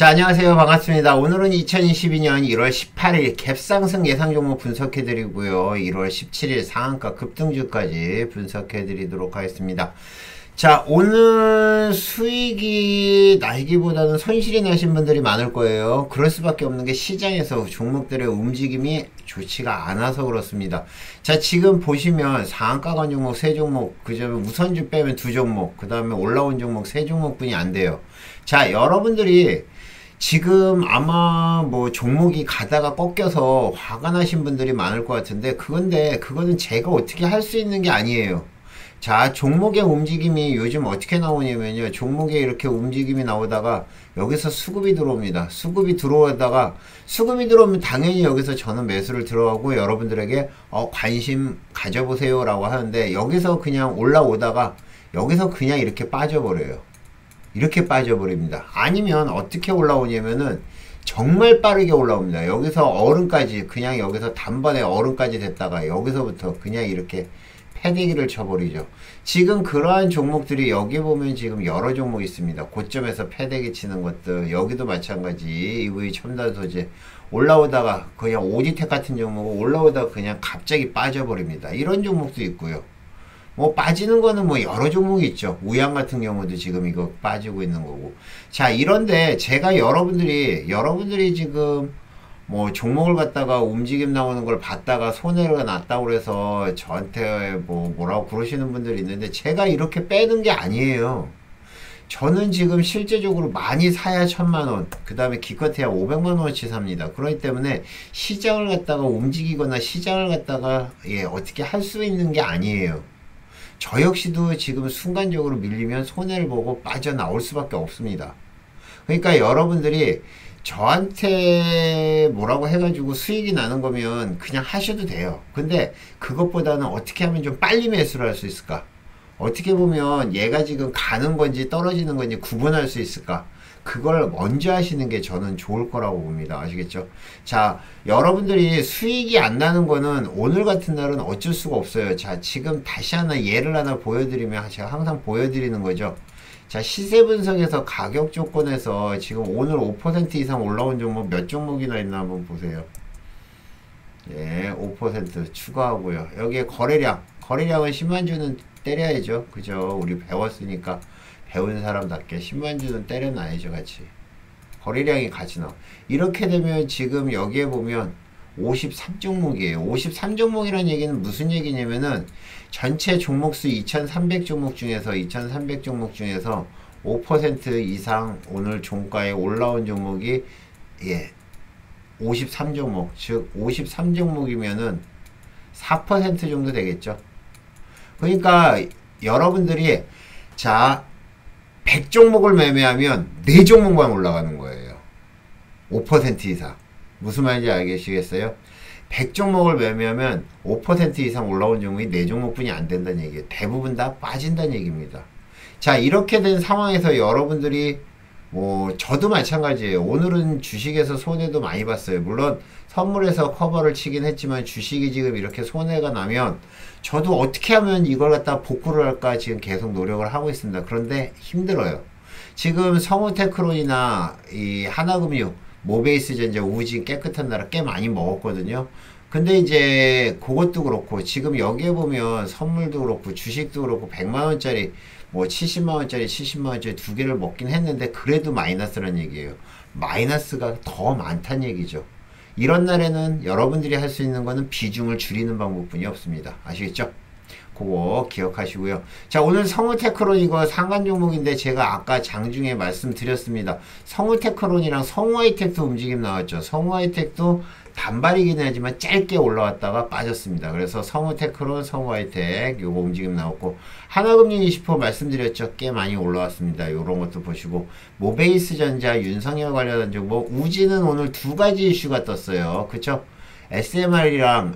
자, 안녕하세요. 반갑습니다. 오늘은 2022년 1월 18일 갭상승 예상 종목 분석해드리고요. 1월 17일 상한가 급등주까지 분석해드리도록 하겠습니다. 자, 오늘 수익이 나기보다는 손실이 나신 분들이 많을 거예요. 그럴 수밖에 없는 게 시장에서 종목들의 움직임이 좋지가 않아서 그렇습니다. 자, 지금 보시면 상한가간 종목 3종목, 그 점에 우선주 빼면 2종목, 그 다음에 올라온 종목 3종목 뿐이 안 돼요. 자, 여러분들이 지금 아마 뭐 종목이 가다가 꺾여서 화가 나신 분들이 많을 것 같은데, 그거는 제가 어떻게 할 수 있는 게 아니에요. 자, 종목의 움직임이 요즘 어떻게 나오냐면요, 종목에 이렇게 움직임이 나오다가 여기서 수급이 들어옵니다. 수급이 들어오면 당연히 여기서 저는 매수를 들어가고 여러분들에게 관심 가져보세요 라고 하는데, 여기서 그냥 올라오다가 여기서 그냥 이렇게 빠져버려요. 이렇게 빠져버립니다. 아니면 어떻게 올라오냐면은 정말 빠르게 올라옵니다. 여기서 얼음까지, 그냥 여기서 단번에 얼음까지 됐다가 여기서부터 그냥 이렇게 패대기를 쳐버리죠. 지금 그러한 종목들이, 여기 보면 지금 여러 종목이 있습니다. 고점에서 패대기 치는 것들, 여기도 마찬가지 EV 첨단 소재 올라오다가 그냥 오지텍 같은 종목은 올라오다가 그냥 갑자기 빠져버립니다. 이런 종목도 있고요. 뭐 빠지는 거는 뭐 여러 종목이 있죠. 우양 같은 경우도 지금 이거 빠지고 있는 거고. 자, 이런데 제가 여러분들이 지금 뭐 종목을 갖다가 움직임 나오는 걸 봤다가 손해가 났다고 해서 저한테 뭐라고 그러시는 분들이 있는데, 제가 이렇게 빼는 게 아니에요. 저는 지금 실제적으로 많이 사야 1000만원, 그 다음에 기껏해야 500만원어치 삽니다. 그렇기 때문에 시장을 갖다가 움직이거나 시장을 갖다가 어떻게 할 수 있는 게 아니에요. 저 역시도 지금 순간적으로 밀리면 손해를 보고 빠져나올 수밖에 없습니다. 그러니까 여러분들이 저한테 뭐라고 해가지고 수익이 나는 거면 그냥 하셔도 돼요. 근데 그것보다는 어떻게 하면 좀 빨리 매수를 할 수 있을까? 어떻게 보면 얘가 지금 가는 건지 떨어지는 건지 구분할 수 있을까? 그걸 먼저 하시는 게 저는 좋을 거라고 봅니다. 아시겠죠? 자, 여러분들이 수익이 안 나는 거는 오늘 같은 날은 어쩔 수가 없어요. 자, 지금 다시 하나 예를 하나 보여드리면, 제가 항상 보여드리는 거죠. 자, 시세 분석에서 가격 조건에서 지금 오늘 5% 이상 올라온 종목 몇 종목이나 있나 한번 보세요. 예, 5% 추가하고요. 여기에 거래량은 10만주는 때려야죠. 그죠? 우리 배웠으니까 배운 사람답게 10만주는 때려놔야죠. 같이 거래량이 같이 나와. 이렇게 되면 지금 여기에 보면 53종목이에요. 53종목이란 얘기는 무슨 얘기냐면은 전체 종목수 2300종목 중에서 5% 이상 오늘 종가에 올라온 종목이 53종목, 즉 53종목이면은 4% 정도 되겠죠. 그러니까 여러분들이, 자, 100종목을 매매하면 4종목만 올라가는 거예요. 5% 이상. 무슨 말인지 알겠시겠어요? 100종목을 매매하면 5% 이상 올라온 종목이 4종목뿐이 안 된다는 얘기예요. 대부분 다 빠진다는 얘기입니다. 자, 이렇게 된 상황에서 여러분들이, 뭐 저도 마찬가지예요. 오늘은 주식에서 손해도 많이 봤어요. 물론 선물에서 커버를 치긴 했지만, 주식이 지금 이렇게 손해가 나면 저도 어떻게 하면 이걸 갖다 복구를 할까 지금 계속 노력을 하고 있습니다. 그런데 힘들어요. 지금 성우테크론이나 이 하나금융, 모베이스전자, 우진, 깨끗한 나라 꽤 많이 먹었거든요. 근데 이제 그것도 그렇고 지금 여기에 보면 선물도 그렇고 주식도 그렇고 100만원짜리 뭐 70만원짜리 70만원짜리 두 개를 먹긴 했는데, 그래도 마이너스란 얘기예요. 마이너스가 더 많단 얘기죠. 이런 날에는 여러분들이 할 수 있는 거는 비중을 줄이는 방법뿐이 없습니다. 아시겠죠? 그거 기억하시고요. 자, 오늘 성우테크론 이거 상관 종목인데, 제가 아까 장중에 말씀드렸습니다. 성우테크론이랑 성우하이텍도 움직임 나왔죠. 성우하이텍도 단발이긴 하지만 짧게 올라왔다가 빠졌습니다. 그래서 성우테크론, 성우하이텍 요거 움직임 나왔고, 하나금융20호 말씀드렸죠. 꽤 많이 올라왔습니다. 요런 것도 보시고, 모베이스전자, 윤석열 관련한 정보, 우진은 오늘 두 가지 이슈가 떴어요. 그쵸? SMR이랑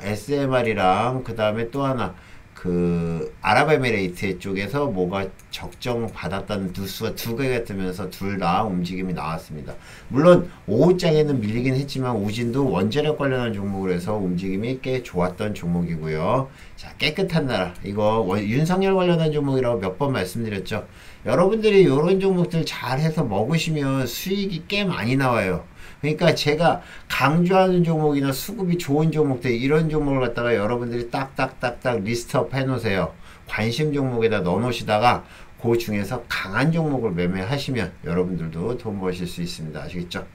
그 다음에 또 하나 그 아랍에미레이트 쪽에서 뭐가 적정 받았다는 뉴스가 두 개가 뜨면서 둘 다 움직임이 나왔습니다. 물론 오후장에는 밀리긴 했지만 우진도 원자력 관련한 종목으로 해서 움직임이 꽤 좋았던 종목이고요. 자, 깨끗한 나라 이거 윤석열 관련한 종목이라고 몇 번 말씀드렸죠. 여러분들이 이런 종목들 잘해서 먹으시면 수익이 꽤 많이 나와요. 그러니까 제가 강조하는 종목이나 수급이 좋은 종목들, 이런 종목을 갖다가 여러분들이 딱딱딱딱 리스트업 해놓으세요. 관심 종목에다 넣어놓으시다가 그 중에서 강한 종목을 매매하시면 여러분들도 돈 버실 수 있습니다. 아시겠죠?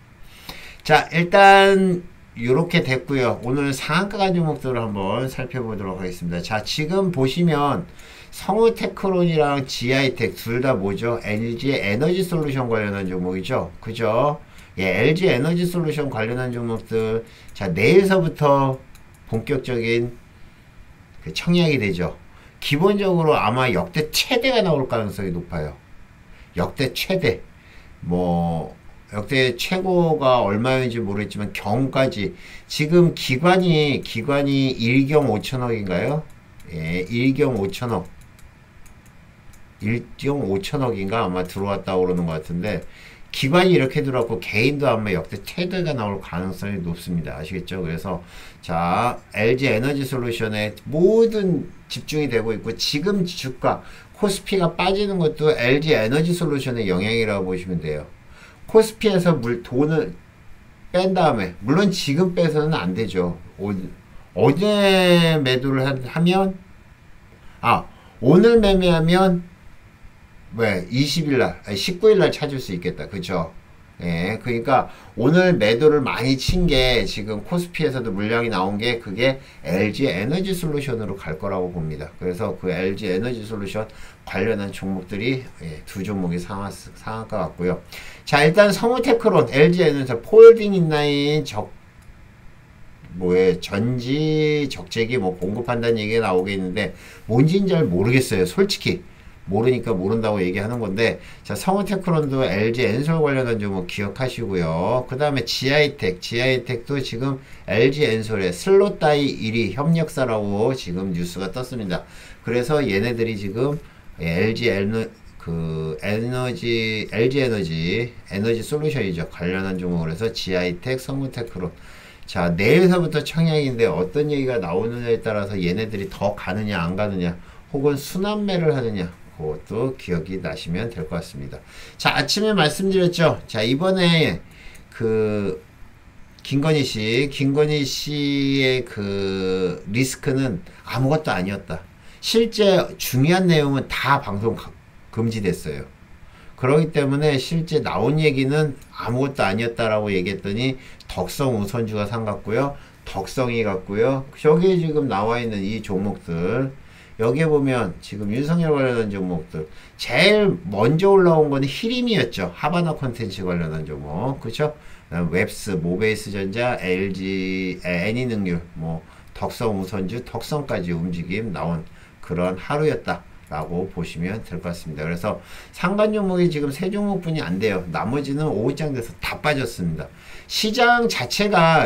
자, 일단 요렇게 됐고요. 오늘 상한가 간 종목들을 한번 살펴보도록 하겠습니다. 자, 지금 보시면 성우테크론이랑 GI텍 둘 다 뭐죠? LG에너지솔루션 관련한 종목이죠. 그죠? 예, LG에너지솔루션 관련한 종목들, 자, 내일서부터 본격적인 그 청약이 되죠. 기본적으로 아마 역대 최대가 나올 가능성이 높아요. 역대 최대, 뭐 역대 최고가 얼마인지 모르겠지만 경까지 지금 기관이 1경 5천억인가요? 예, 1경 5천억인가 아마 들어왔다고 그러는 것 같은데, 기관이 이렇게 들어왔고 개인도 아마 역대 최대가 나올 가능성이 높습니다. 아시겠죠? 그래서 자, LG에너지솔루션에 모든 집중이 되고 있고, 지금 주가 코스피가 빠지는 것도 LG에너지솔루션의 영향이라고 보시면 돼요. 코스피에서 돈을 뺀 다음에, 물론 지금 빼서는 안 되죠. 어제 매도를 하면, 오늘 매매하면, 20일날, 19일날 찾을 수 있겠다. 그죠? 예, 그러니까 오늘 매도를 많이 친 게, 지금 코스피에서도 물량이 나온 게, 그게 LG에너지솔루션으로 갈 거라고 봅니다. 그래서 그 LG에너지솔루션 관련한 종목들이, 예, 두 종목이 상한가 같고요. 자, 일단 성우테크론, LG에너지, 폴딩인라인 전지 적재기 공급한다는 얘기가 나오겠는데, 뭔지는 잘 모르겠어요. 솔직히 모르니까 모른다고 얘기하는 건데, 자, 성우테크론도 LG엔솔 관련한 종목 기억하시고요. 그 다음에 GI텍도 지금 LG엔솔의 슬롯다이 1위 협력사라고 지금 뉴스가 떴습니다. 그래서 얘네들이 지금 LG에너지솔루션이죠. 관련한 종목으로 해서 GI텍, 성우테크론. 자, 내일서부터 청약인데 어떤 얘기가 나오느냐에 따라서 얘네들이 더 가느냐 안 가느냐, 혹은 순환매를 하느냐, 그것도 기억이 나시면 될 것 같습니다. 자, 아침에 말씀드렸죠. 자, 이번에 그 김건희 씨의 그 리스크는 아무것도 아니었다. 실제 중요한 내용은 다 방송 금지됐어요. 그렇기 때문에 실제 나온 얘기는 아무것도 아니었다라고 얘기했더니 덕성우 선주가 상 같고요, 덕성이 같고요. 여기에 지금 나와 있는 이 종목들, 여기에 보면 지금 윤석열 관련한 종목들 제일 먼저 올라온 거는 희림이었죠. 하바나 콘텐츠 관련한 종목, 그쵸? 웹스, 모베이스전자, LG, 애니능률, 덕성 우선주, 덕성까지 움직임 나온 그런 하루였다 라고 보시면 될 것 같습니다. 그래서 상관 종목이 지금 세 종목뿐이 안 돼요. 나머지는 오후장 돼서 다 빠졌습니다. 시장 자체가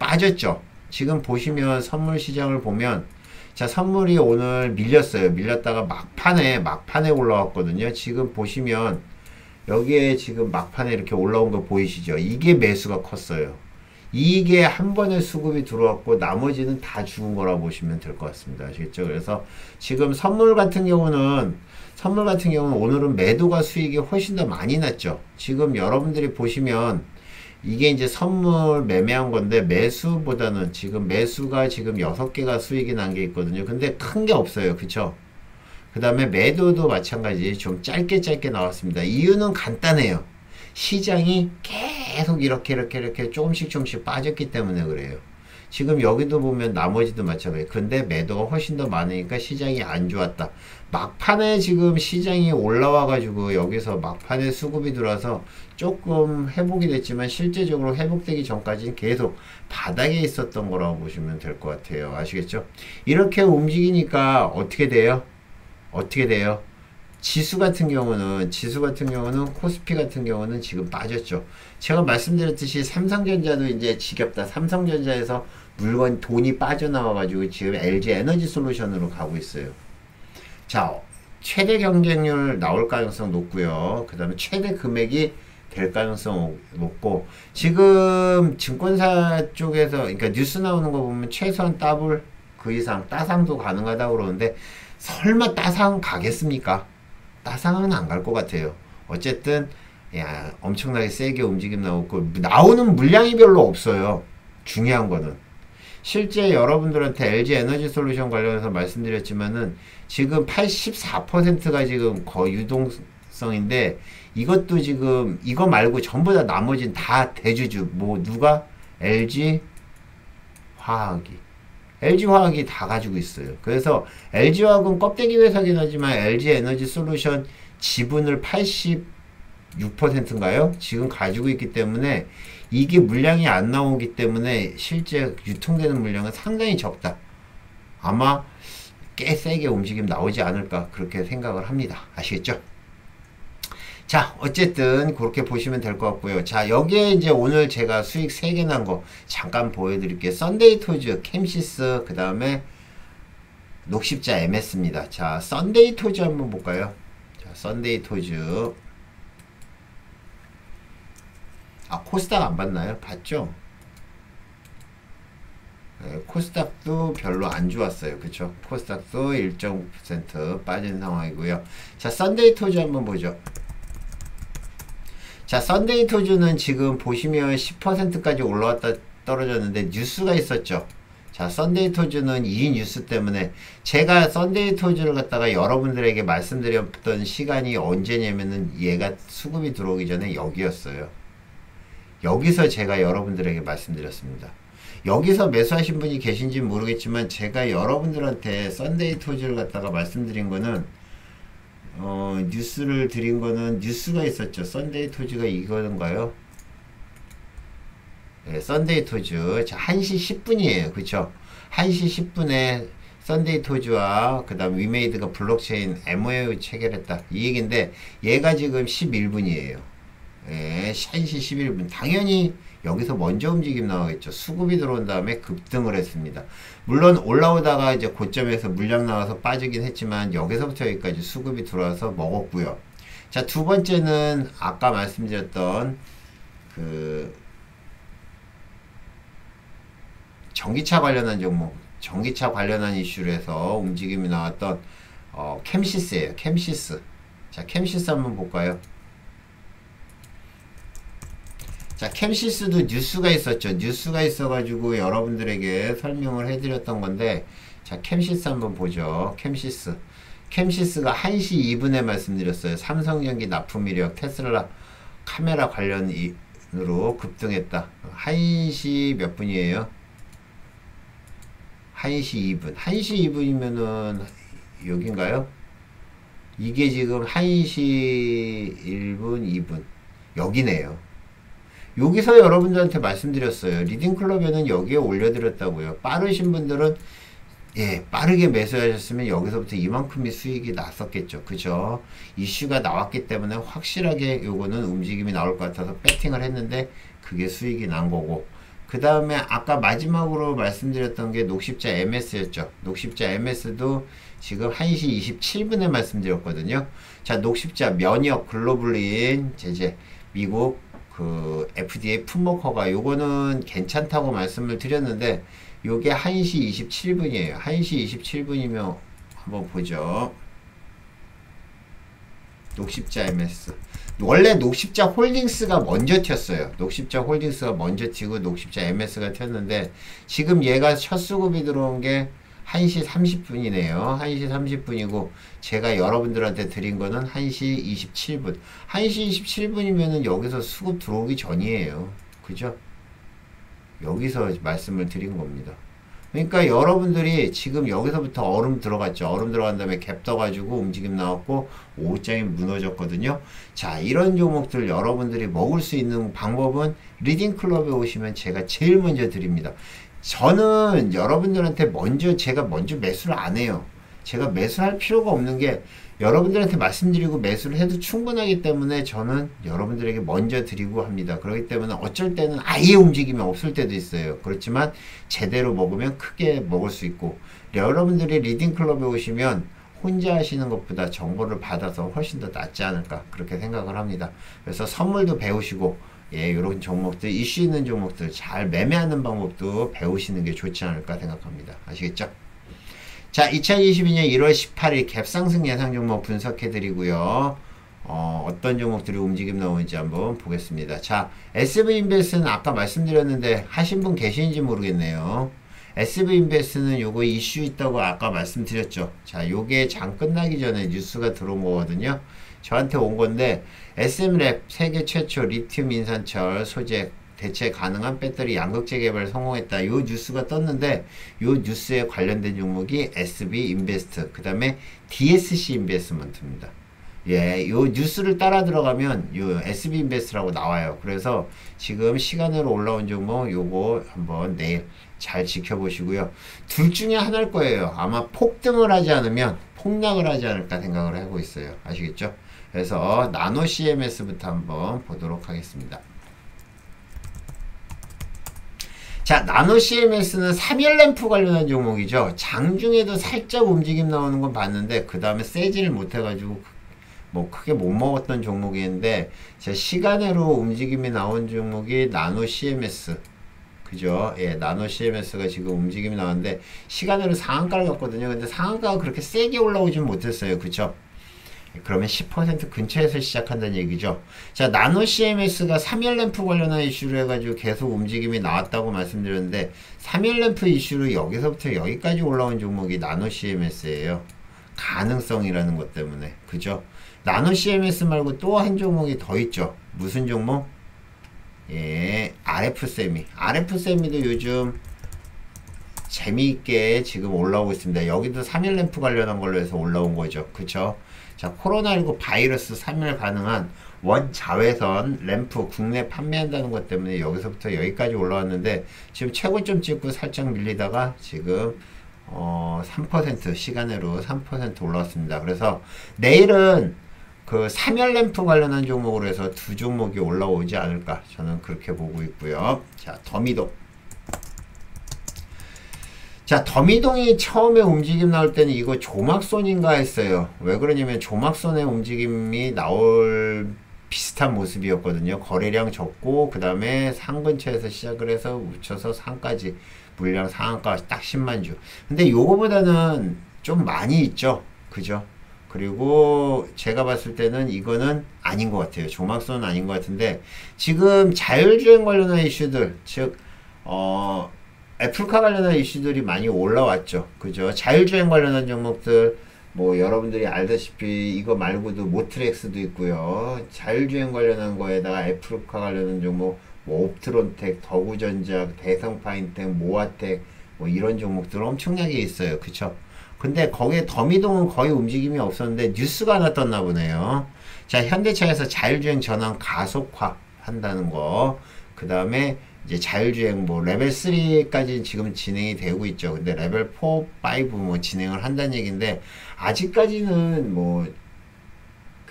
빠졌죠. 지금 보시면 선물 시장을 보면, 자, 선물이 오늘 밀렸어요. 밀렸다가 막판에 올라왔거든요. 지금 보시면 여기에 지금 막판에 이렇게 올라온 거 보이시죠? 이게 매수가 컸어요. 이게 한 번에 수급이 들어왔고 나머지는 다 죽은 거라고 보시면 될 것 같습니다. 아시겠죠? 그래서 지금 선물 같은 경우는 오늘은 매도가 수익이 훨씬 더 많이 났죠. 지금 여러분들이 보시면 이게 이제 선물 매매한 건데, 매수보다는 지금 매수가 지금 6개가 수익이 난 게 있거든요. 근데 큰 게 없어요. 그쵸? 그 다음에 매도도 마찬가지 좀 짧게 나왔습니다. 이유는 간단해요. 시장이 계속 이렇게 조금씩 빠졌기 때문에 그래요. 지금 여기도 보면 나머지도 마찬가지. 근데 매도가 훨씬 더 많으니까 시장이 안 좋았다. 막판에 지금 시장이 올라와 가지고 여기서 막판에 수급이 들어와서 조금 회복이 됐지만, 실제적으로 회복되기 전까지는 계속 바닥에 있었던 거라고 보시면 될 것 같아요. 아시겠죠? 이렇게 움직이니까 어떻게 돼요? 지수 같은 경우는 코스피 같은 경우는 지금 빠졌죠. 제가 말씀드렸듯이 삼성전자도 이제 지겹다. 삼성전자에서 돈이 빠져나와가지고 지금 LG에너지솔루션으로 가고 있어요. 자, 최대 경쟁률 나올 가능성 높고요. 그 다음에 최대 금액이 될 가능성 높고, 지금 증권사 쪽에서, 그러니까 뉴스 나오는 거 보면 최소한 더블, 그 이상 따상도 가능하다고 그러는데, 설마 따상 가겠습니까? 따상은 안 갈 것 같아요. 어쨌든 야, 엄청나게 세게 움직임 나오고 나오는 물량이 별로 없어요. 중요한 거는 실제 여러분들한테 LG에너지솔루션 관련해서 말씀드렸지만은 지금 84%가 지금 거의 유동성인데 이것도 지금 이거 말고 전부 다 나머진 다 대주주 뭐 누가 LG화학이 다 가지고 있어요. 그래서 LG화학은 껍데기 회사긴 하지만 LG에너지솔루션 지분을 86%인가요? 지금 가지고 있기 때문에 이게 물량이 안 나오기 때문에 실제 유통되는 물량은 상당히 적다. 아마 꽤 세게 움직임 나오지 않을까 그렇게 생각을 합니다. 아시겠죠? 자, 어쨌든 그렇게 보시면 될 것 같고요. 자, 여기에 이제 오늘 제가 수익 3개 난 거 잠깐 보여드릴게요. 썬데이토즈, 캠시스, 그 다음에 녹십자MS입니다. 자, 썬데이토즈 한번 볼까요? 자, 썬데이토즈. 아, 코스닥 안 봤나요? 봤죠? 네, 코스닥도 별로 안 좋았어요. 그쵸? 코스닥도 1.9% 빠진 상황이고요. 자, 썬데이토즈 한번 보죠. 자, 썬데이토즈는 지금 보시면 10%까지 올라왔다 떨어졌는데 뉴스가 있었죠. 자, 썬데이토즈는 이 뉴스 때문에 제가 썬데이토즈를 갖다가 여러분들에게 말씀드렸던 시간이 언제냐면은 얘가 수급이 들어오기 전에 여기였어요. 여기서 제가 여러분들에게 말씀드렸습니다. 여기서 매수하신 분이 계신지 모르겠지만 제가 여러분들한테 썬데이토즈를 갖다가 말씀드린 거는 뉴스를 드린 거는 뉴스가 있었죠. 썬데이토즈가 이거인가요? 네, 썬데이토즈. 자, 1시 10분이에요. 그쵸? 1시 10분에 썬데이토즈와 그 다음 위메이드가 블록체인 MOU 체결했다. 이 얘기인데 얘가 지금 11분이에요. 네, 1시 11분. 당연히 여기서 먼저 움직임 나오겠죠. 수급이 들어온 다음에 급등을 했습니다. 물론 올라오다가 이제 고점에서 물량 나와서 빠지긴 했지만 여기서부터 여기까지 수급이 들어와서 먹었고요. 자, 두 번째는 아까 말씀드렸던 그 전기차 관련한 종목, 전기차 관련한 이슈로 해서 움직임이 나왔던 캠시스예요. 캠시스. 자, 캠시스 한번 볼까요? 자, 캠시스도 뉴스가 있었죠. 뉴스가 있어가지고 여러분들에게 설명을 해드렸던 건데, 자, 캠시스 한번 보죠. 캠시스. 캠시스가 1시 2분에 말씀드렸어요. 삼성전기 납품 이력, 테슬라 카메라 관련으로 급등했다. 1시 몇 분이에요? 1시 2분. 1시 2분이면은 여긴가요? 이게 지금 1시 1분, 2분. 여기네요. 여기서 여러분들한테 말씀드렸어요. 리딩클럽에는 여기에 올려드렸다고요. 빠르신 분들은 예, 빠르게 매수하셨으면 여기서부터 이만큼의 수익이 났었겠죠. 그죠? 이슈가 나왔기 때문에 확실하게 요거는 움직임이 나올 것 같아서 배팅을 했는데 그게 수익이 난 거고, 그 다음에 아까 마지막으로 말씀드렸던 게 녹십자MS 였죠. 녹십자MS도 지금 1시 27분에 말씀드렸거든요. 자, 녹십자 면역 글로불린 제재 미국 그 FDA 품목허가 요거는 괜찮다고 말씀을 드렸는데 요게 1시 27분이에요. 1시 27분이면 한번 보죠. 녹십자 MS. 원래 녹십자 홀딩스가 먼저 튀었어요. 녹십자 홀딩스가 먼저 튀고 녹십자 MS가 튀었는데 지금 얘가 첫 수급이 들어온 게 1시 30분이네요. 1시 30분이고 제가 여러분들한테 드린 거는 1시 27분. 1시 27분이면은 여기서 수급 들어오기 전이에요. 그죠? 여기서 말씀을 드린 겁니다. 그러니까 여러분들이 지금 여기서부터 얼음 들어갔죠. 얼음 들어간 다음에 갭 떠가지고 움직임 나왔고 오후장이 무너졌거든요. 자, 이런 종목들 여러분들이 먹을 수 있는 방법은 리딩클럽에 오시면 제가 제일 먼저 드립니다. 저는 여러분들한테 제가 먼저 매수를 안 해요. 제가 매수할 필요가 없는 게 여러분들한테 말씀드리고 매수를 해도 충분하기 때문에 저는 여러분들에게 먼저 드리고 합니다. 그렇기 때문에 어쩔 때는 아예 움직임이 없을 때도 있어요. 그렇지만 제대로 먹으면 크게 먹을 수 있고, 여러분들이 리딩클럽에 오시면 혼자 하시는 것보다 정보를 받아서 훨씬 더 낫지 않을까 그렇게 생각을 합니다. 그래서 선물도 배우시고, 예, 이런 종목들, 이슈 있는 종목들 잘 매매하는 방법도 배우시는 게 좋지 않을까 생각합니다. 아시겠죠? 자, 2022년 1월 18일 갭상승 예상 종목 분석해드리고요. 어떤 종목들이 움직임 나오는지 한번 보겠습니다. 자, SV인베스트는 아까 말씀드렸는데 하신 분 계시는지 모르겠네요. SV인베스트는 요거 이슈 있다고 아까 말씀드렸죠. 자, 요게 장 끝나기 전에 뉴스가 들어온 거거든요. 저한테 온 건데 SM랩 세계 최초 리튬 인산철 소재 대체 가능한 배터리 양극재 개발 성공했다. 요 뉴스가 떴는데 요 뉴스에 관련된 종목이 SV인베스트, 그 다음에 DSC인베스트먼트입니다. 예, 요 뉴스를 따라 들어가면 요 SV인베스트라고 나와요. 그래서 지금 시간으로 올라온 종목 요거 한번 내일 잘 지켜보시고요. 둘 중에 하나일 거예요. 아마 폭등을 하지 않으면 폭락을 하지 않을까 생각을 하고 있어요. 아시겠죠? 그래서 나노CMS부터 한번 보도록 하겠습니다. 자, 나노CMS는 3열 램프 관련한 종목이죠. 장중에도 살짝 움직임 나오는 건 봤는데 그 다음에 세지를 못해가지고 뭐 크게 못 먹었던 종목인데, 제 시간으로 움직임이 나온 종목이 나노CMS, 그죠? 예, 나노CMS가 지금 움직임이 나왔는데 시간으로 상한가를 갔거든요. 근데 상한가가 그렇게 세게 올라오진 못했어요. 그쵸? 그러면 10% 근처에서 시작한다는 얘기죠. 자, 나노CMS가 3열램프 관련한 이슈로 해가지고 계속 움직임이 나왔다고 말씀드렸는데 3열램프 이슈로 여기서부터 여기까지 올라온 종목이 나노CMS예요. 가능성이라는 것 때문에, 그죠? 나노CMS 말고 또 한 종목이 더 있죠. 무슨 종목? 예, RF세미. RF세미도 요즘 재미있게 지금 올라오고 있습니다. 여기도 3일 램프 관련한 걸로 해서 올라온 거죠. 그쵸? 자, 코로나19 바이러스 3일 가능한 원자외선 램프 국내 판매한다는 것 때문에 여기서부터 여기까지 올라왔는데 지금 최고점 찍고 살짝 밀리다가 지금 3% 시간으로 3% 올라왔습니다. 그래서 내일은 그 3열 램프 관련한 종목으로 해서 두 종목이 올라오지 않을까, 저는 그렇게 보고 있고요. 자, 더미동. 자, 더미동이 처음에 움직임 나올 때는 이거 조막손인가 했어요. 왜 그러냐면 조막손의 움직임이 나올 비슷한 모습이었거든요. 거래량 적고 그 다음에 상 근처에서 시작을 해서 묻혀서 상까지, 물량 상한가 딱 10만주. 근데 요거보다는 좀 많이 있죠. 그죠? 그리고 제가 봤을 때는 이거는 아닌 것 같아요. 조막손은 아닌 것 같은데 지금 자율주행 관련한 이슈들, 즉 애플카 관련한 이슈들이 많이 올라왔죠. 그죠? 자율주행 관련한 종목들 뭐 여러분들이 알다시피 이거 말고도 모트렉스도 있고요. 자율주행 관련한 거에다가 애플카 관련한 종목 뭐 옵트론텍, 더구전자, 대성파인텍, 모아텍 뭐 이런 종목들 엄청나게 있어요. 그쵸? 근데 거기에 더미동은 거의 움직임이 없었는데 뉴스가 하나 떴나 보네요. 자, 현대차에서 자율주행 전환 가속화 한다는 거, 그 다음에 이제 자율주행 뭐 레벨 3까지 지금 진행이 되고 있죠. 근데 레벨 4, 5 뭐 진행을 한다는 얘기인데 아직까지는 뭐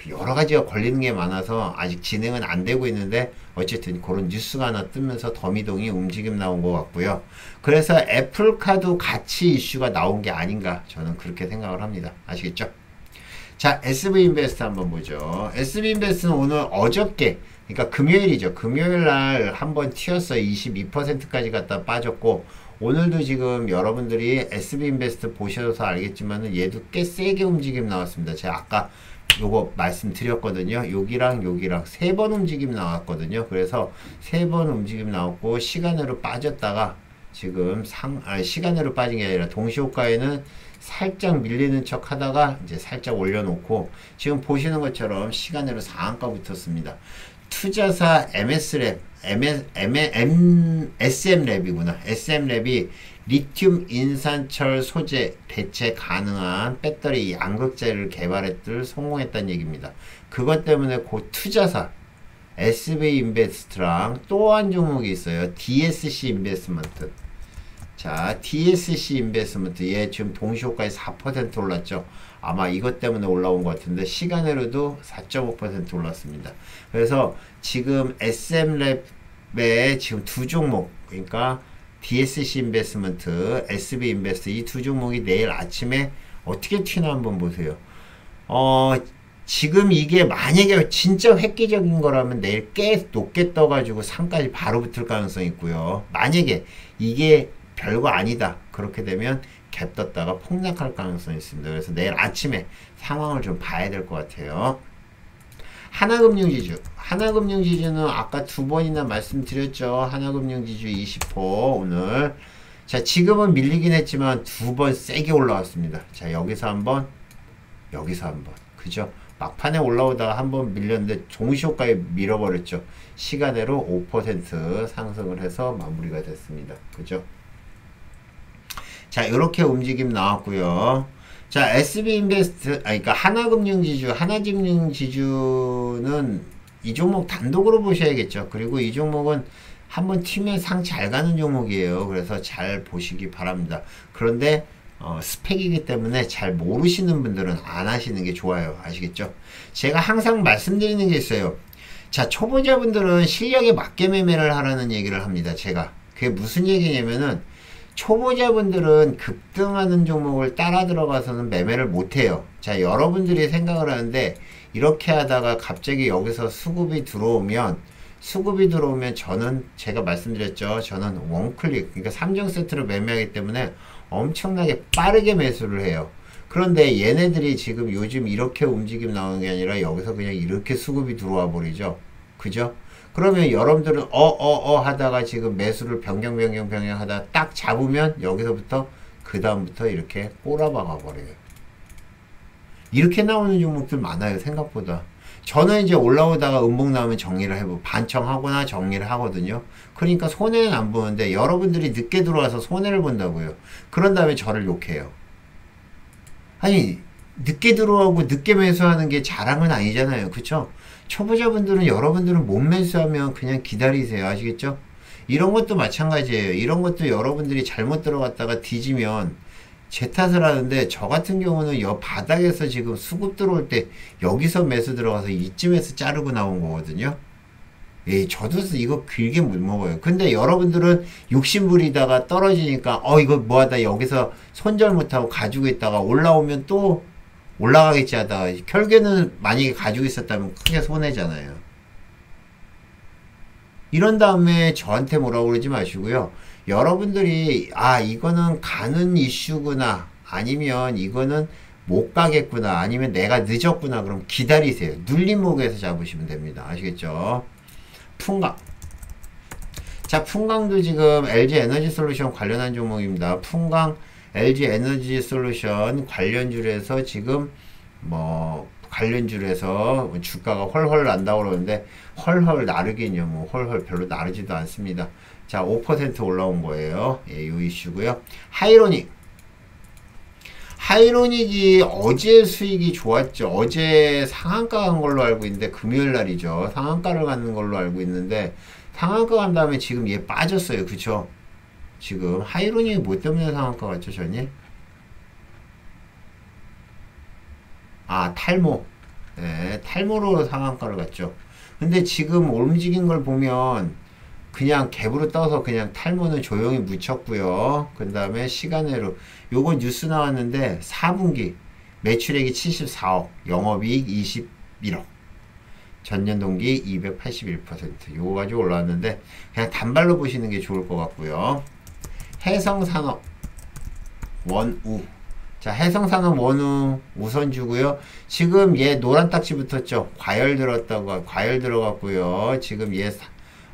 여러 가지가 걸리는 게 많아서 아직 진행은 안 되고 있는데 어쨌든 그런 뉴스가 하나 뜨면서 더미동이 움직임 나온 것 같고요. 그래서 애플카도 같이 이슈가 나온 게 아닌가, 저는 그렇게 생각을 합니다. 아시겠죠? 자, SV인베스트 한번 보죠. SV인베스트는 오늘 어저께, 그러니까 금요일이죠. 금요일날 한번 튀었어요. 22%까지 갔다 빠졌고 오늘도 지금 여러분들이 SV인베스트 보셔서 알겠지만은 얘도 꽤 세게 움직임 나왔습니다. 제가 아까 요거 말씀드렸거든요. 여기랑 여기랑 세 번 움직임 나왔거든요. 그래서 세 번 움직임 나왔고 시간으로 빠졌다가 지금 시간으로 빠진 게 아니라 동시호가에는 살짝 밀리는 척 하다가 이제 살짝 올려놓고 지금 보시는 것처럼 시간으로 상한가 붙었습니다. 투자사 SM랩이구나. SM랩이 리튬 인산철 소재 대체 가능한 배터리 양극재를 개발했들 성공했다는 얘기입니다. 그것 때문에 그 투자사 SV인베스트랑 또 한 종목이 있어요. DSC인베스트먼트. 자, DSC인베스트먼트 얘 지금 동시호가에 4% 올랐죠. 아마 이것 때문에 올라온 것 같은데 시간으로도 4.5% 올랐습니다. 그래서 지금 SM랩에 지금 두 종목, 그러니까 DSC인베스트먼트, SV인베스트 이 두 종목이 내일 아침에 어떻게 튀나 한번 보세요. 지금 이게 만약에 진짜 획기적인 거라면 내일 꽤 높게 떠가지고 상까지 바로 붙을 가능성이 있고요. 만약에 이게 별거 아니다, 그렇게 되면 갭떴다가 폭락할 가능성이 있습니다. 그래서 내일 아침에 상황을 좀 봐야 될 것 같아요. 하나금융지주. 하나금융지주는 아까 두 번이나 말씀드렸죠. 하나금융지주 20호 오늘. 자, 지금은 밀리긴 했지만 두 번 세게 올라왔습니다. 자, 여기서 한 번, 여기서 한 번. 그죠? 막판에 올라오다가 한 번 밀렸는데 종시효과에 밀어버렸죠. 시간으로 5% 상승을 해서 마무리가 됐습니다. 그죠? 자, 요렇게 움직임 나왔고요. 자, 그러니까 하나금융지주, 하나금융지주는 이 종목 단독으로 보셔야겠죠. 그리고 이 종목은 한번 튀면 상 잘 가는 종목이에요. 그래서 잘 보시기 바랍니다. 그런데 스펙이기 때문에 잘 모르시는 분들은 안 하시는 게 좋아요. 아시겠죠? 제가 항상 말씀드리는 게 있어요. 자, 초보자분들은 실력에 맞게 매매를 하라는 얘기를 합니다. 제가. 그게 무슨 얘기냐면은 초보자분들은 급등하는 종목을 따라 들어가서는 매매를 못해요. 자, 여러분들이 생각을 하는데 이렇게 하다가 갑자기 여기서 수급이 들어오면 저는 제가 말씀드렸죠. 저는 원클릭, 그러니까 3종 세트로 매매하기 때문에 엄청나게 빠르게 매수를 해요. 그런데 얘네들이 지금 요즘 이렇게 움직임 나오는 게 아니라 여기서 그냥 이렇게 수급이 들어와 버리죠. 그죠? 그러면 여러분들은 하다가 지금 매수를 변경 하다 딱 잡으면 여기서부터 그 다음부터 이렇게 꼬라박아 버려요. 이렇게 나오는 종목들 많아요. 생각보다. 저는 이제 올라오다가 음봉 나오면 정리를 해보고 반청하거나 정리를 하거든요. 그러니까 손해는 안 보는데 여러분들이 늦게 들어와서 손해를 본다고요. 그런 다음에 저를 욕해요. 아니, 늦게 들어오고 늦게 매수하는 게 자랑은 아니잖아요. 그쵸? 초보자분들은 여러분들은 못 매수하면 그냥 기다리세요. 아시겠죠? 이런 것도 마찬가지예요. 이런 것도 여러분들이 잘못 들어갔다가 뒤지면 제 탓을 하는데, 저 같은 경우는 여 바닥에서 지금 수급 들어올 때 여기서 매수 들어가서 이쯤에서 자르고 나온 거거든요. 예, 저도 이거 길게 못 먹어요. 근데 여러분들은 욕심부리다가 떨어지니까 이거 뭐하다 여기서 손절 못하고 가지고 있다가 올라오면 또 올라가겠지 하다가 결국에는 만약에 가지고 있었다면 크게 손해잖아요. 이런 다음에 저한테 뭐라고 그러지 마시고요. 여러분들이 이거는 가는 이슈구나, 아니면 이거는 못 가겠구나, 아니면 내가 늦었구나, 그럼 기다리세요. 눌림목에서 잡으시면 됩니다. 아시겠죠? 풍강. 자, 풍강도 지금 LG에너지솔루션 관련한 종목입니다. 풍강 LG에너지솔루션 관련주에서 지금 관련주에서 주가가 헐헐 난다고 그러는데 헐헐 나르긴요. 뭐 헐헐 별로 나르지도 않습니다. 자, 5% 올라온 거예요. 예, 요 이슈고요. 하이로닉이 어제 수익이 좋았죠. 어제 상한가 간 걸로 알고 있는데, 금요일 날이죠. 상한가를 가는 걸로 알고 있는데, 상한가 간 다음에 지금 얘 빠졌어요. 그쵸? 지금 하이로닉이 뭐 때문에 상한가 갔죠, 전이? 탈모. 네, 탈모로 상한가를 갔죠. 근데 지금 움직인 걸 보면 그냥 갭으로 떠서 그냥 탈모는 조용히 묻혔고요. 그 다음에 시간외로 요거 뉴스 나왔는데 4분기 매출액이 74억, 영업이익 21억, 전년동기 281%, 요거 가지고 올라왔는데 그냥 단발로 보시는 게 좋을 것 같고요. 해성산업1우. 자, 해성산업1우 우선주고요. 지금 얘 노란 딱지 붙었죠. 과열 들어갔고요. 지금 얘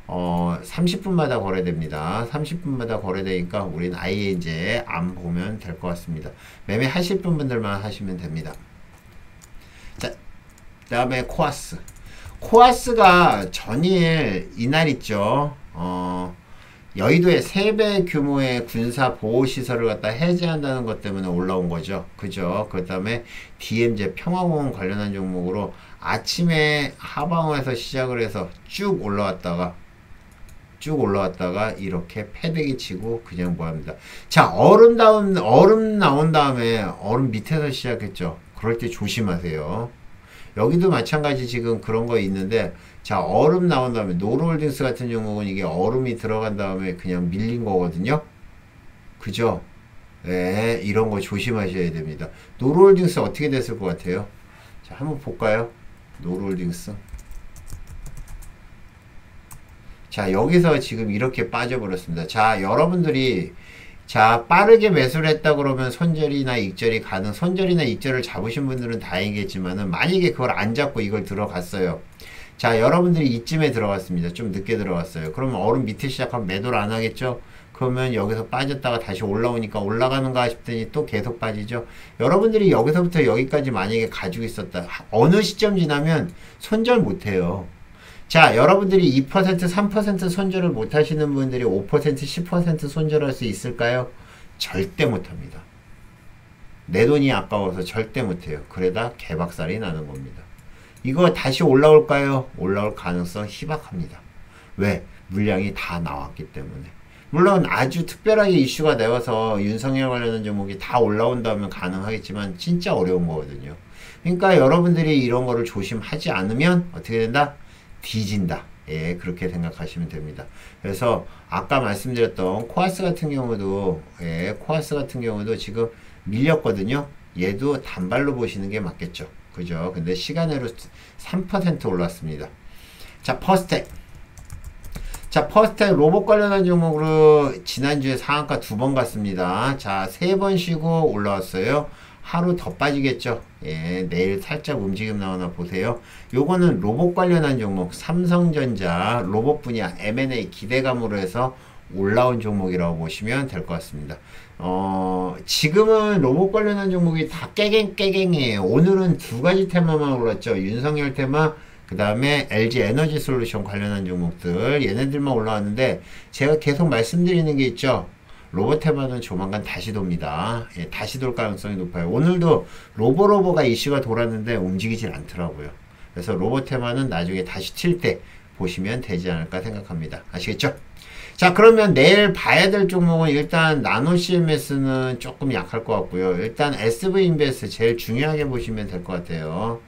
30분마다 거래됩니다. 30분마다 거래되니까 우린 아예 이제 안 보면 될 것 같습니다. 매매하실 분들만 하시면 됩니다. 자, 그 다음에 코아스. 코아스가 전일 이날 있죠. 여의도에 3배 규모의 군사보호시설을 갖다 해제한다는 것 때문에 올라온 거죠. 그죠? 그 다음에 DMZ 평화공원 관련한 종목으로 아침에 하방에서 시작을 해서 쭉 올라왔다가 이렇게 패대기 치고 그냥 뭐합니다. 자, 얼음 나온 다음에 얼음 밑에서 시작했죠. 그럴 때 조심하세요. 여기도 마찬가지 지금 그런 거 있는데, 자, 얼음 나온 다음에 노르홀딩스 같은 종목은 이게 얼음이 들어간 다음에 그냥 밀린 거거든요. 그죠? 네, 이런 거 조심하셔야 됩니다. 노르홀딩스 어떻게 됐을 것 같아요? 자, 한번 볼까요? 노르홀딩스. 자, 여기서 지금 이렇게 빠져버렸습니다. 자, 여러분들이 자, 빠르게 매수를 했다 그러면 손절이나 익절이 가능, 손절이나 익절을 잡으신 분들은 다행이겠지만은, 만약에 그걸 안 잡고 이걸 들어갔어요. 자, 여러분들이 이쯤에 들어갔습니다. 좀 늦게 들어갔어요. 그러면 얼음 밑에 시작하면 매도를 안 하겠죠? 그러면 여기서 빠졌다가 다시 올라오니까 올라가는가 싶더니 또 계속 빠지죠. 여러분들이 여기서부터 여기까지 만약에 가지고 있었다, 어느 시점 지나면 손절 못해요. 자, 여러분들이 2%, 3% 손절을 못하시는 분들이 5%, 10% 손절할 수 있을까요? 절대 못합니다. 내 돈이 아까워서 절대 못해요. 그러다 개박살이 나는 겁니다. 이거 다시 올라올까요? 올라올 가능성 희박합니다. 왜? 물량이 다 나왔기 때문에. 물론 아주 특별하게 이슈가 나와서 윤석열 관련된 종목이 다 올라온다면 가능하겠지만 진짜 어려운 거거든요. 그러니까 여러분들이 이런 거를 조심하지 않으면 어떻게 된다? 뒤진다. 예, 그렇게 생각하시면 됩니다. 그래서 아까 말씀드렸던 코아스 같은 경우도, 예, 코아스 같은 경우도 지금 밀렸거든요. 얘도 단발로 보시는 게 맞겠죠. 그죠? 근데 시간으로 3% 올랐습니다. 자, 퍼스텍. 자, 퍼스텍 로봇 관련한 종목으로 지난주에 상한가 2번 갔습니다. 자, 3번 쉬고 올라왔어요. 하루 더 빠지겠죠. 예, 내일 살짝 움직임 나오나 보세요. 요거는 로봇 관련한 종목, 삼성전자 로봇 분야 M&A 기대감으로 해서 올라온 종목이라고 보시면 될 것 같습니다. 지금은 로봇 관련한 종목이 다 깨갱이에요. 오늘은 두 가지 테마만 올랐죠. 윤석열 테마, 그 다음에 LG에너지솔루션 관련한 종목들, 얘네들만 올라왔는데, 제가 계속 말씀드리는 게 있죠. 로봇 테마는 조만간 다시 돕니다. 예, 다시 돌 가능성이 높아요. 오늘도 로보로보가 이슈가 돌았는데 움직이질 않더라고요. 그래서 로봇 테마는 나중에 다시 칠 때 보시면 되지 않을까 생각합니다. 아시겠죠? 자, 그러면 내일 봐야 될 종목은 일단 나노CMS는 조금 약할 것 같고요. 일단 SV인베스트 제일 중요하게 보시면 될 것 같아요.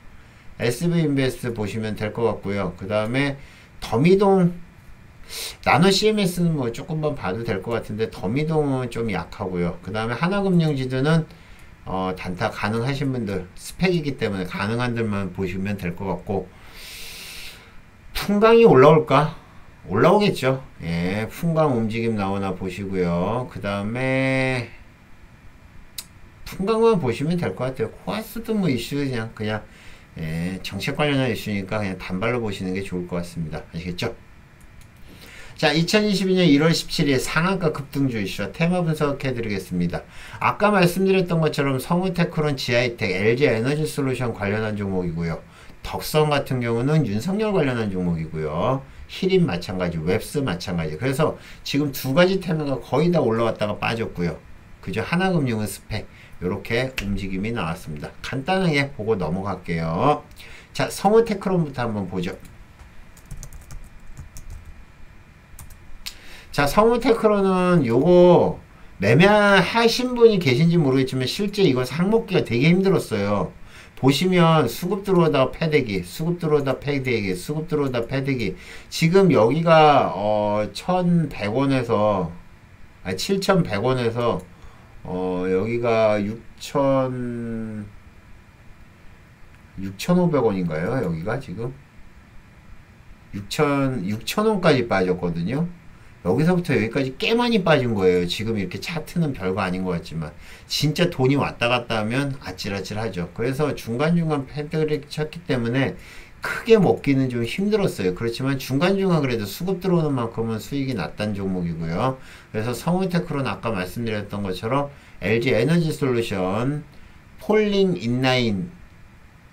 SV인베스트 보시면 될 것 같고요. 그 다음에 더미동, 나노CMS는 뭐 조금만 봐도 될 것 같은데 더미동은 좀 약하고요. 그 다음에 하나금융지주는 단타 가능하신 분들, 스펙이기 때문에 가능한 들만 보시면 될 것 같고, 풍강이 올라올까? 올라오겠죠. 예, 풍강 움직임 나오나 보시고요. 그 다음에 풍강만 보시면 될 것 같아요. 코아스도 뭐 이슈 그냥 예, 정책 관련한 이슈니까 그냥 단발로 보시는 게 좋을 것 같습니다. 아시겠죠? 자, 2022년 1월 17일 상한가 급등주 이슈와 테마 분석해드리겠습니다. 아까 말씀드렸던 것처럼 성우테크론, GI텍, LG에너지솔루션 관련한 종목이고요. 덕성 같은 경우는 윤석열 관련한 종목이고요. 희림 마찬가지, 웹스 마찬가지. 그래서 지금 두 가지 테마가 거의 다 올라왔다가 빠졌고요. 그죠? 하나금융은 스펙. 요렇게 움직임이 나왔습니다. 간단하게 보고 넘어갈게요. 자, 성우테크론부터 한번 보죠. 자, 성우테크론은 요거 매매하신 분이 계신지 모르겠지만 실제 이거 상목기가 되게 힘들었어요. 보시면 수급 들어오다 패대기, 수급 들어오다 패대기, 수급 들어오다 패대기. 지금 여기가 1100원에서 7100원에서 여기가 6500원인가요? 여기가 지금 6000원까지 빠졌거든요. 여기서부터 여기까지 꽤 많이 빠진 거예요. 지금 이렇게 차트는 별거 아닌 것 같지만 진짜 돈이 왔다 갔다 하면 아찔아찔하죠. 그래서 중간중간 패드를 쳤기 때문에 크게 먹기는 좀 힘들었어요. 그렇지만 중간중간 그래도 수급 들어오는 만큼은 수익이 났단 종목이고요. 그래서 성우테크론 아까 말씀드렸던 것처럼 LG에너지솔루션, 폴링 인라인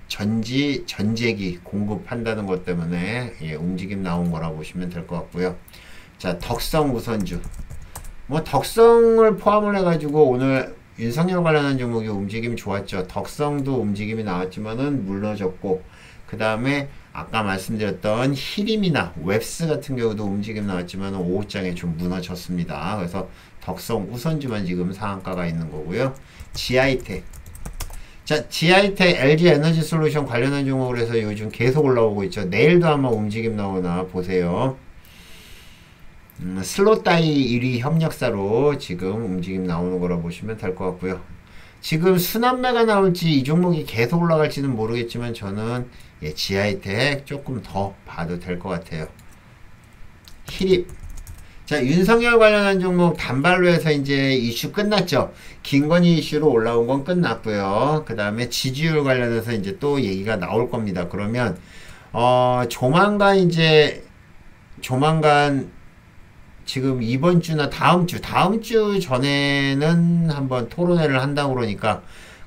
전재기 공급한다는 것 때문에 예, 움직임 나온 거라 보시면 될 것 같고요. 자, 덕성 우선주. 뭐 덕성을 포함을 해가지고 오늘 윤석열 관련한 종목이 움직임이 좋았죠. 덕성도 움직임이 나왔지만은 물러졌고, 그 다음에 아까 말씀드렸던 희림이나 웹스 같은 경우도 움직임 나왔지만은 오후장에 좀 무너졌습니다. 그래서 덕성 우선주만 지금 상한가가 있는 거고요. GI텍. 자, GI텍, LG에너지솔루션 관련한 종목으로 해서 요즘 계속 올라오고 있죠. 내일도 아마 움직임 나오나 보세요. 슬롯다이 1위 협력사로 지금 움직임 나오는 거라 보시면 될 것 같고요. 지금 순환매가 나올지 이 종목이 계속 올라갈지는 모르겠지만 저는 예, GI텍 조금 더 봐도 될 것 같아요. 희림. 자, 윤석열 관련한 종목 단발로 해서 이제 이슈 끝났죠. 김건희 이슈로 올라온 건 끝났고요. 그 다음에 지지율 관련해서 이제 또 얘기가 나올 겁니다. 그러면 조만간 지금 이번 주나 다음 주 전에는 한번 토론회를 한다고 그러니까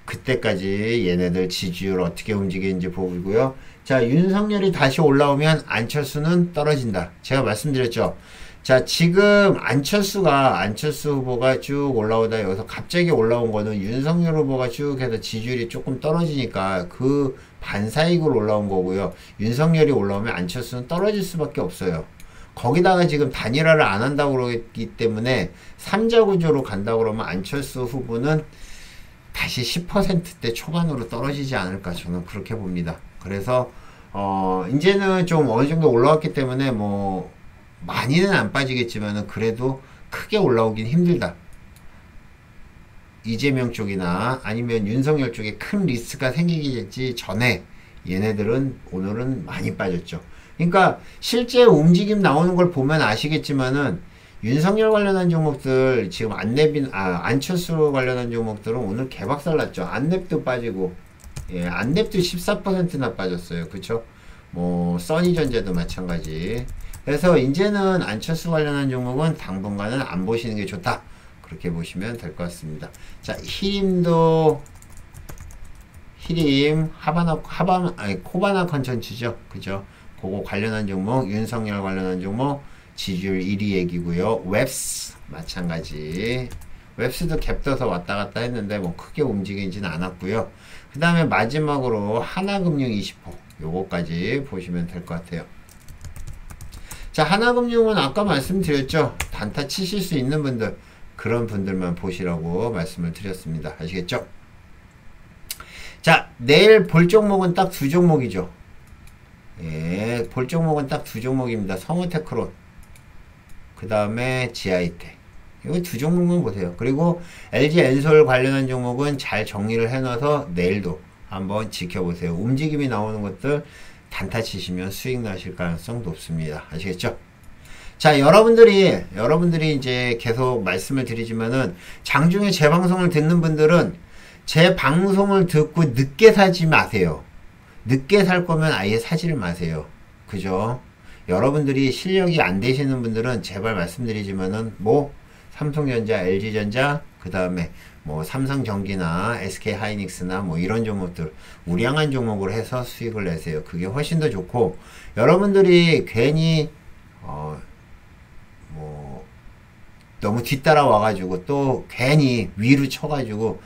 그때까지 얘네들 지지율 어떻게 움직이는지 보고요. 자, 윤석열이 다시 올라오면 안철수는 떨어진다. 제가 말씀드렸죠. 자, 지금 안철수 후보가 쭉 올라오다 여기서 갑자기 올라온 거는 윤석열 후보가 쭉 해서 지지율이 조금 떨어지니까 그 반사익으로 올라온 거고요. 윤석열이 올라오면 안철수는 떨어질 수밖에 없어요. 거기다가 지금 단일화를 안 한다고 그러기 때문에 3자 구조로 간다고 그러면 안철수 후보는 다시 10%대 초반으로 떨어지지 않을까 저는 그렇게 봅니다. 그래서 이제는 좀 어느 정도 올라왔기 때문에 뭐 많이는 안 빠지겠지만은 그래도 크게 올라오긴 힘들다. 이재명 쪽이나 아니면 윤석열 쪽에 큰 리스크가 생기기 전에 얘네들은 오늘은 많이 빠졌죠. 그러니까 실제 움직임 나오는 걸 보면 아시겠지만은 윤석열 관련한 종목들 지금 안철수 관련한 종목들은 오늘 개박살 났죠. 안랩도 빠지고, 예, 안랩도 14%나 빠졌어요. 그쵸? 뭐 써니전자도 마찬가지. 그래서 이제는 안철수 관련한 종목은 당분간은 안 보시는 게 좋다. 그렇게 보시면 될 것 같습니다. 자, 희림 코바나 컨텐츠죠. 그죠? 그거 관련한 종목, 윤석열 관련한 종목 지지율 1위 얘기고요. 웹스 마찬가지. 웹스도 갭 떠서 왔다 갔다 했는데 뭐 크게 움직이지는 않았고요. 그 다음에 마지막으로 하나금융20호 요거까지 보시면 될 것 같아요. 자, 하나금융은 아까 말씀드렸죠. 단타 치실 수 있는 분들, 그런 분들만 보시라고 말씀을 드렸습니다. 아시겠죠? 자, 내일 볼 종목은 딱 두 종목이죠. 예, 볼 종목은 딱 두 종목입니다. 성우테크론, 그 다음에 GI텍, 이거 두 종목만 보세요. 그리고 LG엔솔 관련한 종목은 잘 정리를 해놔서 내일도 한번 지켜보세요. 움직임이 나오는 것들 단타 치시면 수익 나실 가능성 높습니다. 아시겠죠? 자, 여러분들이 이제 계속 말씀을 드리지만은 장중에 제 방송을 듣는 분들은 제 방송을 듣고 늦게 사지 마세요. 늦게 살 거면 아예 사지를 마세요. 그죠? 여러분들이 실력이 안 되시는 분들은 제발 말씀드리지만은 뭐 삼성전자, LG전자, 그 다음에 뭐 삼성전기나 SK하이닉스나 뭐 이런 종목들 우량한 종목으로 해서 수익을 내세요. 그게 훨씬 더 좋고, 여러분들이 괜히 뭐 너무 뒤따라 와가지고 또 괜히 위로 쳐가지고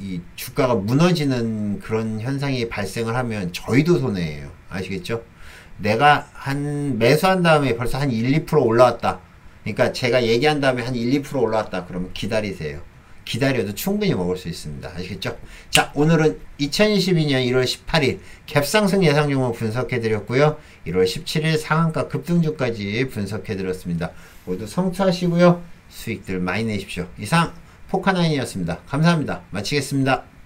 이 주가가 무너지는 그런 현상이 발생을 하면 저희도 손해예요. 아시겠죠? 내가 한 매수한 다음에 벌써 한 1, 2% 올라왔다. 그러니까 제가 얘기한 다음에 한 1, 2% 올라왔다. 그러면 기다리세요. 기다려도 충분히 먹을 수 있습니다. 아시겠죠? 자, 오늘은 2022년 1월 18일 갭상승 예상 종목 분석해드렸고요. 1월 17일 상한가 급등주까지 분석해드렸습니다. 모두 성투하시고요. 수익들 많이 내십시오. 이상 포카나인이었습니다. 감사합니다. 마치겠습니다.